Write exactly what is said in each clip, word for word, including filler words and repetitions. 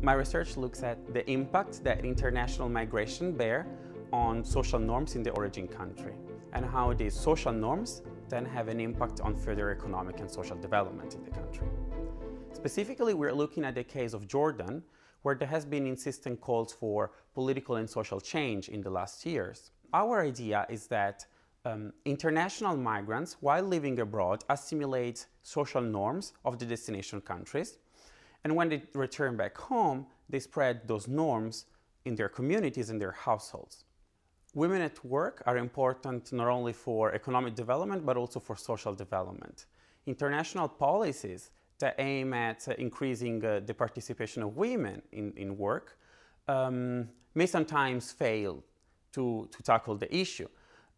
My research looks at the impact that international migration bear on social norms in the origin country and how these social norms then have an impact on further economic and social development in the country. Specifically, we're looking at the case of Jordan, where there has been insistent calls for political and social change in the last years. Our idea is that um, international migrants, while living abroad, assimilate social norms of the destination countries, and when they return back home, they spread those norms in their communities and their households. Women at work are important not only for economic development, but also for social development. International policies that aim at increasing uh, the participation of women in, in work um, may sometimes fail to, to tackle the issue.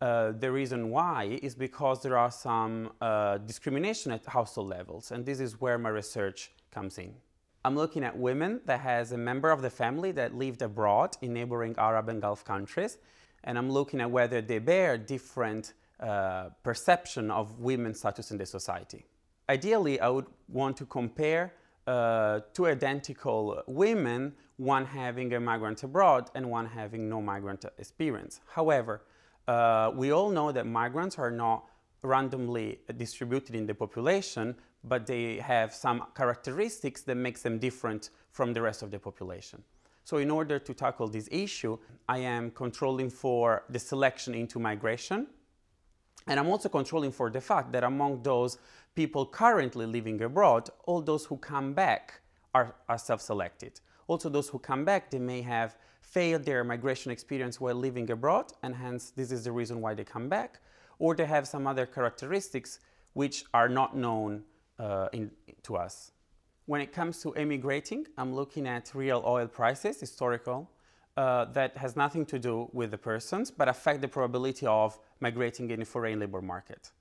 Uh, the reason why is because there are some uh, discrimination at household levels, and this is where my research comes in. I'm looking at women that has a member of the family that lived abroad in neighboring Arab and Gulf countries, and I'm looking at whether they bear different uh, perception of women's status in the society. Ideally, I would want to compare uh, two identical women, one having a migrant abroad and one having no migrant experience. However, uh, we all know that migrants are not randomly distributed in the population, but they have some characteristics that makes them different from the rest of the population. So in order to tackle this issue, I am controlling for the selection into migration, and I'm also controlling for the fact that among those people currently living abroad, all those who come back are, are self-selected. Also, those who come back, they may have failed their migration experience while living abroad, and hence this is the reason why they come back, or they have some other characteristics which are not known Uh, in, to us. When it comes to emigrating, I'm looking at real oil prices, historical, uh, that has nothing to do with the persons, but affect the probability of migrating in a foreign labor market.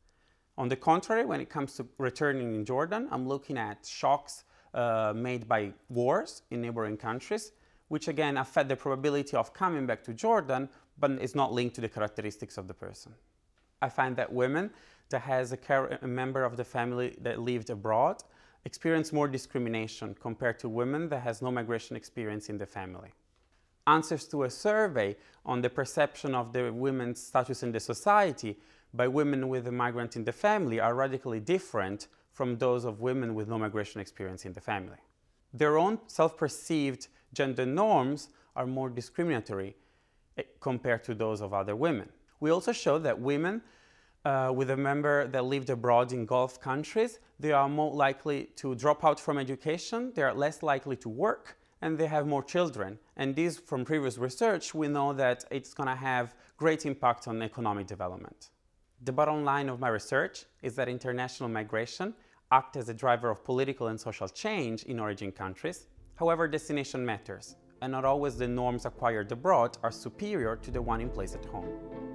On the contrary, when it comes to returning in Jordan, I'm looking at shocks uh, made by wars in neighboring countries, which again affect the probability of coming back to Jordan, but it's not linked to the characteristics of the person. I find that women that has a, a member of the family that lived abroad experience more discrimination compared to women that has no migration experience in the family. Answers to a survey on the perception of the women's status in the society by women with a migrant in the family are radically different from those of women with no migration experience in the family. Their own self-perceived gender norms are more discriminatory compared to those of other women. We also show that women Uh, with a member that lived abroad in Gulf countries, they are more likely to drop out from education, they are less likely to work, and they have more children. And this, from previous research, we know that it's going to have great impact on economic development. The bottom line of my research is that international migration acts as a driver of political and social change in origin countries. However, destination matters, and not always the norms acquired abroad are superior to the one in place at home.